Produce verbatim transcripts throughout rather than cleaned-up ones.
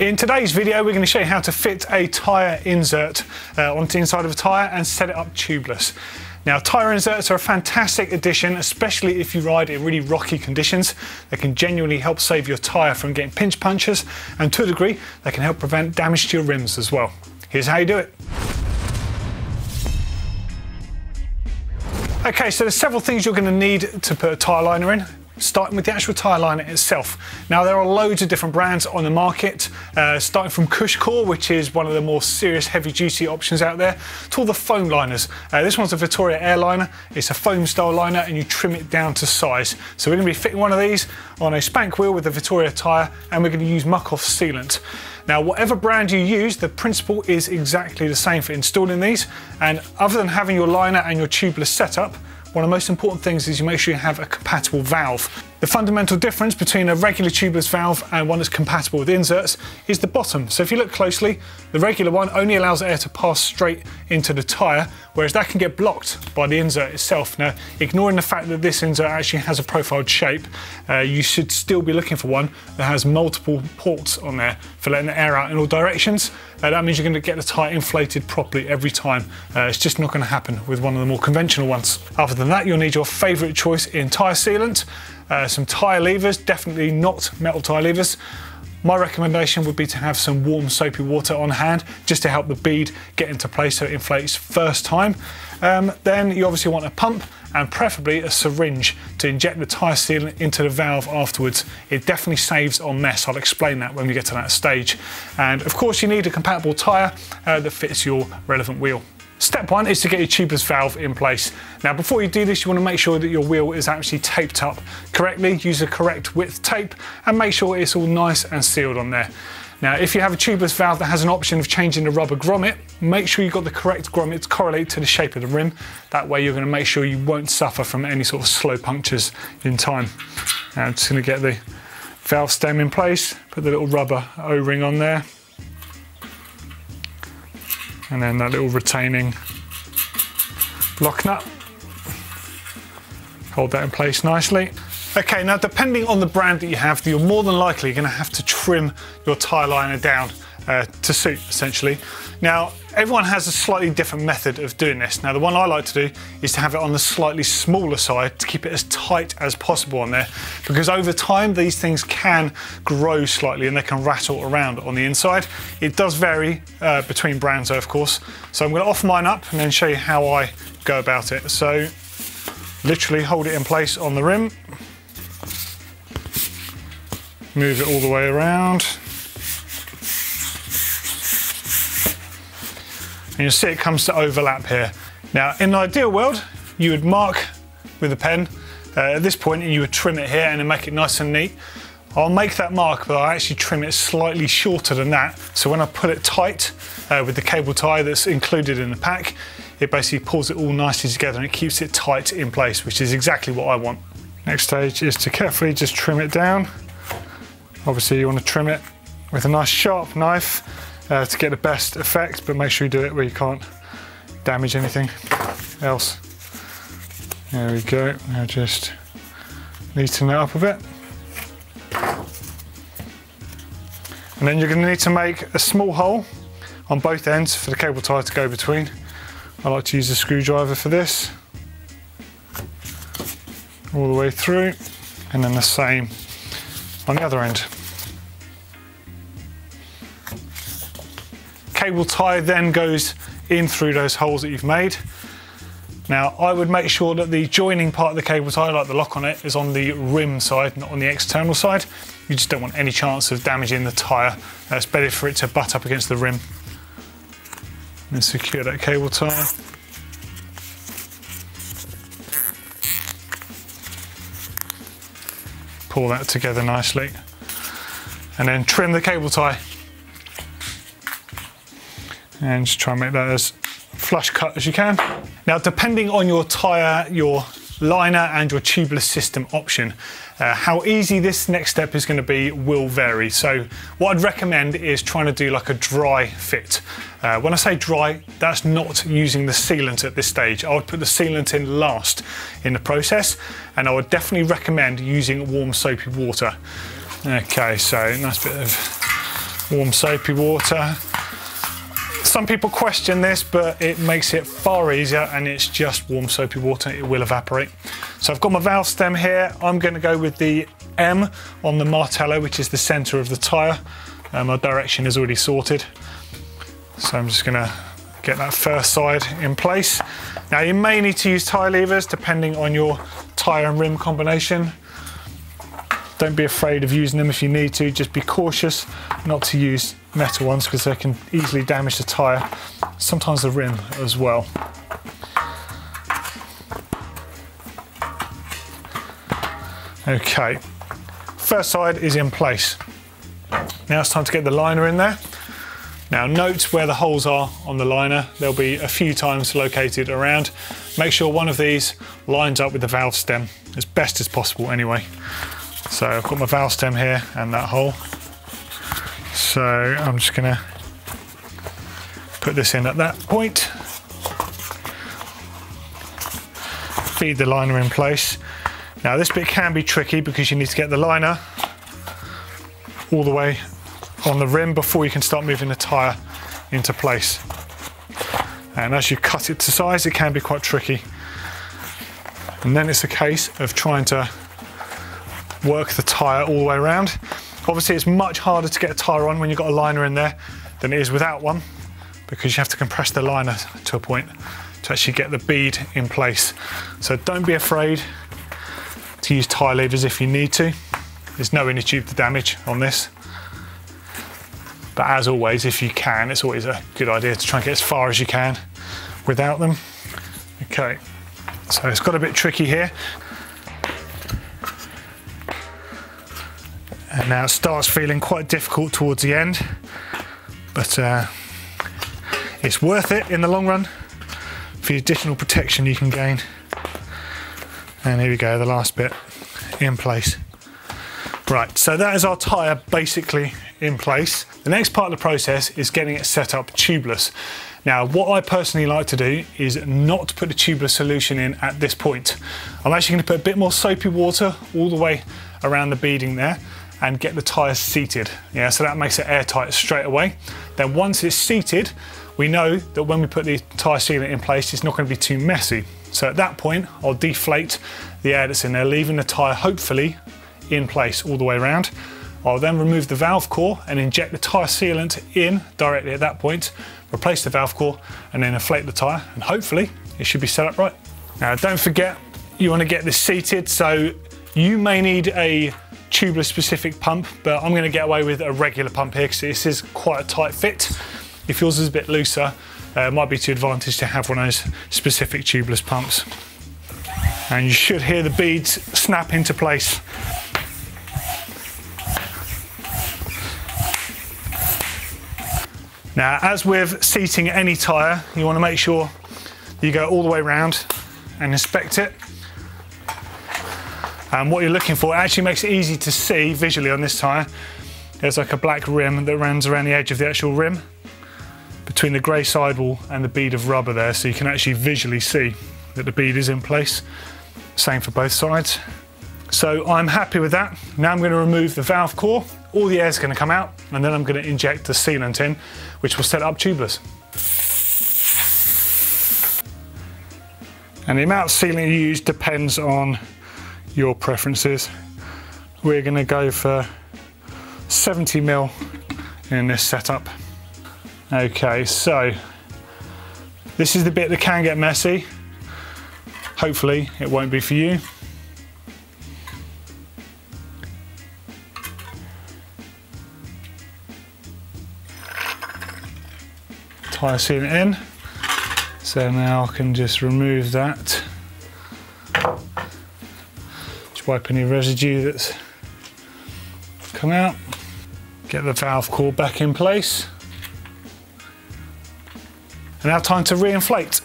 In today's video we're going to show you how to fit a tyre insert uh, onto the inside of a tyre and set it up tubeless. Now tyre inserts are a fantastic addition, especially if you ride in really rocky conditions. They can genuinely help save your tyre from getting pinch punches, and to a degree they can help prevent damage to your rims as well. Here's how you do it. Okay, so there's several things you're going to need to put a tyre liner in, starting with the actual tyre liner itself. Now there are loads of different brands on the market, uh, starting from Cushcore, which is one of the more serious heavy duty options out there, to all the foam liners. Uh, this one's a Vittoria Airliner. It's a foam style liner and you trim it down to size. So we're going to be fitting one of these on a Spank wheel with a Vittoria tyre, and we're going to use Muck Off sealant. Now whatever brand you use, the principle is exactly the same for installing these, and other than having your liner and your tubeless setup, one of the most important things is you make sure you have a compatible valve. The fundamental difference between a regular tubeless valve and one that's compatible with inserts is the bottom. So if you look closely, the regular one only allows air to pass straight into the tyre, whereas that can get blocked by the insert itself. Now, ignoring the fact that this insert actually has a profiled shape, uh, you should still be looking for one that has multiple ports on there for letting the air out in all directions. Uh, that means you're going to get the tyre inflated properly every time. Uh, it's just not going to happen with one of the more conventional ones. Other than And that, you'll need your favourite choice in tyre sealant, uh, some tyre levers, definitely not metal tyre levers. My recommendation would be to have some warm soapy water on hand just to help the bead get into place so it inflates first time. Um, then you obviously want a pump and preferably a syringe to inject the tyre sealant into the valve afterwards. It definitely saves on mess. I'll explain that when we get to that stage. And of course you need a compatible tyre uh, that fits your relevant wheel. Step one is to get your tubeless valve in place. Now before you do this, you want to make sure that your wheel is actually taped up correctly. Use the correct width tape and make sure it's all nice and sealed on there. Now if you have a tubeless valve that has an option of changing the rubber grommet, make sure you've got the correct grommet to correlate to the shape of the rim. That way you're going to make sure you won't suffer from any sort of slow punctures in time. Now I'm just going to get the valve stem in place, put the little rubber O-ring on there, and then that little retaining lock nut. Hold that in place nicely. Okay, now depending on the brand that you have, you're more than likely going to have to trim your tyre liner down uh, to suit, essentially. Now, everyone has a slightly different method of doing this. Now, the one I like to do is to have it on the slightly smaller side to keep it as tight as possible on there, because over time these things can grow slightly and they can rattle around on the inside. It does vary uh, between brands, though, of course. So I'm going to off mine up and then show you how I go about it. So literally hold it in place on the rim, move it all the way around. And you'll see it comes to overlap here. Now, in an ideal world, you would mark with a pen uh, at this point, and you would trim it here and then make it nice and neat. I'll make that mark, but I actually trim it slightly shorter than that. So when I pull it tight uh, with the cable tie that's included in the pack, it basically pulls it all nicely together and it keeps it tight in place, which is exactly what I want. Next stage is to carefully just trim it down. Obviously, you want to trim it with a nice sharp knife Uh, to get the best effect, but make sure you do it where you can't damage anything else. There we go, now just neaten that up a bit. And then you're going to need to make a small hole on both ends for the cable tie to go between. I like to use a screwdriver for this. All the way through, and then the same on the other end. Cable tie then goes in through those holes that you've made. Now I would make sure that the joining part of the cable tie, like the lock on it, is on the rim side, not on the external side. You just don't want any chance of damaging the tyre. Uh, it's better for it to butt up against the rim. And secure that cable tie. Pull that together nicely. And then trim the cable tie. And just try and make that as flush cut as you can. Now, depending on your tyre, your liner and your tubeless system option, uh, how easy this next step is going to be will vary. So what I'd recommend is trying to do like a dry fit. Uh, when I say dry, that's not using the sealant at this stage. I would put the sealant in last in the process, and I would definitely recommend using warm soapy water. Okay, so nice bit of warm soapy water. Some people question this, but it makes it far easier, and it's just warm soapy water, it will evaporate. So I've got my valve stem here. I'm going to go with the M on the martello, which is the center of the tire. Um, my direction is already sorted. So I'm just going to get that first side in place. Now you may need to use tire levers depending on your tire and rim combination. Don't be afraid of using them if you need to, just be cautious not to use metal ones because they can easily damage the tire, sometimes the rim as well. Okay, first side is in place. Now it's time to get the liner in there. Now note where the holes are on the liner. There'll be a few times located around. Make sure one of these lines up with the valve stem as best as possible anyway. So I've got my valve stem here and that hole. So I'm just gonna put this in at that point. Feed the liner in place. Now this bit can be tricky because you need to get the liner all the way on the rim before you can start moving the tyre into place. And as you cut it to size, it can be quite tricky. And then it's a case of trying to work the tyre all the way around. Obviously it's much harder to get a tyre on when you've got a liner in there than it is without one, because you have to compress the liner to a point to actually get the bead in place. So don't be afraid to use tyre levers if you need to. There's no inner tube to damage on this. But as always, if you can, it's always a good idea to try and get as far as you can without them. Okay, so it's got a bit tricky here. And now it starts feeling quite difficult towards the end, but uh, it's worth it in the long run for the additional protection you can gain. And here we go, the last bit in place. Right, so that is our tyre basically in place. The next part of the process is getting it set up tubeless. Now, what I personally like to do is not put the tubeless solution in at this point. I'm actually going to put a bit more soapy water all the way around the beading there and get the tyre seated. Yeah, so that makes it airtight straight away. Then once it's seated, we know that when we put the tyre sealant in place, it's not going to be too messy. So at that point, I'll deflate the air that's in there, leaving the tyre hopefully in place all the way around. I'll then remove the valve core and inject the tyre sealant in directly at that point, replace the valve core and then inflate the tyre, and hopefully it should be set up right. Now don't forget, you want to get this seated, so you may need a tubeless specific pump, but I'm going to get away with a regular pump here because this is quite a tight fit. If yours is a bit looser, uh, it might be to your advantage to have one of those specific tubeless pumps. And you should hear the beads snap into place. Now, as with seating any tyre, you want to make sure you go all the way around and inspect it. And what you're looking for actually makes it easy to see visually on this tyre. There's like a black rim that runs around the edge of the actual rim between the grey sidewall and the bead of rubber there, so you can actually visually see that the bead is in place. Same for both sides. So I'm happy with that. Now I'm going to remove the valve core. All the air is going to come out, and then I'm going to inject the sealant in, which will set up tubeless. And the amount of sealant you use depends on your preferences. We're going to go for seventy mil in this setup. Okay, so this is the bit that can get messy. Hopefully it won't be for you. Tyre sealant in, so now I can just remove that. Just wipe any residue that's come out. Get the valve core back in place. And now time to re-inflate.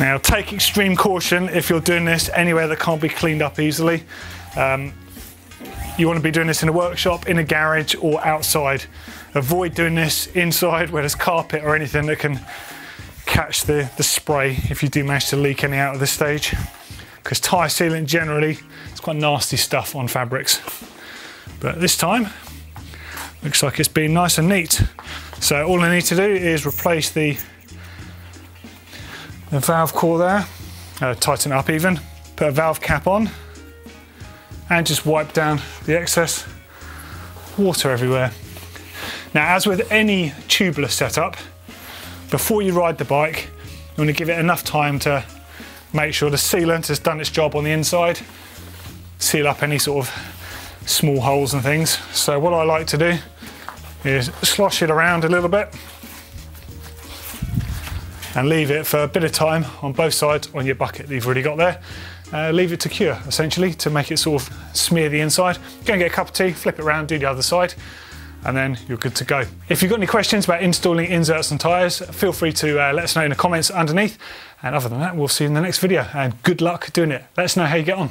Now take extreme caution if you're doing this anywhere that can't be cleaned up easily. Um, you want to be doing this in a workshop, in a garage or outside. Avoid doing this inside where there's carpet or anything that can catch the, the spray if you do manage to leak any out at this stage. Because tyre sealant generally, it's quite nasty stuff on fabrics. But this time, Looks like it's been nice and neat. So all I need to do is replace the, the valve core there, uh, tighten it up even, put a valve cap on, and just wipe down the excess water everywhere. Now, as with any tubeless setup, before you ride the bike, you want to give it enough time to make sure the sealant has done its job on the inside, seal up any sort of small holes and things. So what I like to do is slosh it around a little bit and leave it for a bit of time on both sides on your bucket that you've already got there. Uh, leave it to cure, essentially, to make it sort of smear the inside. Go and get a cup of tea, flip it around, do the other side, and then you're good to go. If you've got any questions about installing inserts and tyres, feel free to uh, let us know in the comments underneath. And other than that, we'll see you in the next video, and good luck doing it. Let us know how you get on.